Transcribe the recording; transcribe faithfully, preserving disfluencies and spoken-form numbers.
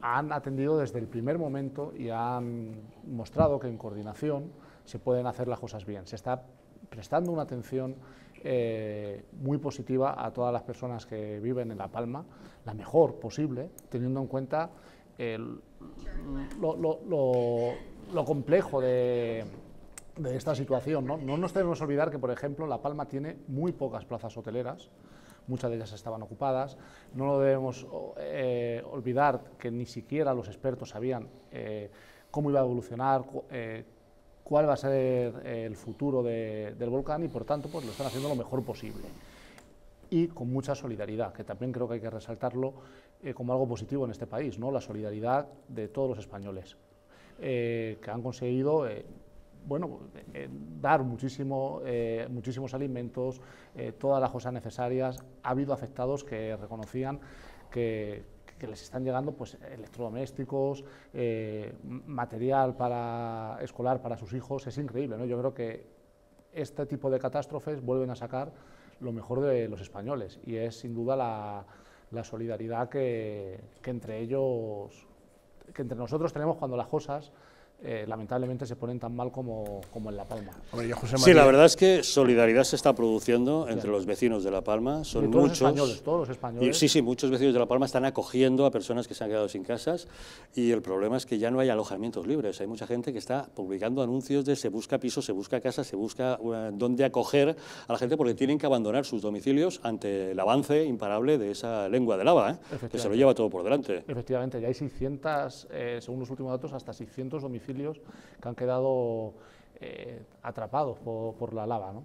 han atendido desde el primer momento y han mostrado que en coordinación se pueden hacer las cosas bien. Se está prestando una atención eh, muy positiva a todas las personas que viven en La Palma, la mejor posible, teniendo en cuenta el, lo, lo, lo, lo complejo de... de esta situación, ¿no? No nos tenemos que olvidar que, por ejemplo, La Palma tiene muy pocas plazas hoteleras, muchas de ellas estaban ocupadas, no lo debemos eh, olvidar que ni siquiera los expertos sabían eh, cómo iba a evolucionar, cu eh, cuál va a ser el futuro de, del volcán y, por tanto, pues lo están haciendo lo mejor posible. Y con mucha solidaridad, que también creo que hay que resaltarlo eh, como algo positivo en este país, ¿no? La solidaridad de todos los españoles eh, que han conseguido... Eh, bueno, eh, dar muchísimo, eh, muchísimos alimentos, eh, todas las cosas necesarias. Ha habido afectados que reconocían que, que les están llegando pues, electrodomésticos, eh, material para, escolar para sus hijos. Es increíble, ¿no? Yo creo que este tipo de catástrofes vuelven a sacar lo mejor de los españoles y es sin duda la, la solidaridad que, que entre ellos, que entre nosotros tenemos cuando las cosas... Eh, lamentablemente se ponen tan mal como, como en La Palma. Hombre, yo, José María... Sí, la verdad es que solidaridad se está produciendo entre claro. los vecinos de La Palma, son y todos muchos... Los españoles, todos los españoles. Y, sí, sí, muchos vecinos de La Palma están acogiendo a personas que se han quedado sin casas y el problema es que ya no hay alojamientos libres, hay mucha gente que está publicando anuncios de se busca piso, se busca casa, se busca uh, dónde acoger a la gente porque tienen que abandonar sus domicilios ante el avance imparable de esa lengua de lava, ¿eh? Que se lo lleva todo por delante. Efectivamente, ya hay seiscientos, eh, según los últimos datos, hasta seiscientos domicilios que han quedado eh, atrapados por, por la lava, ¿no?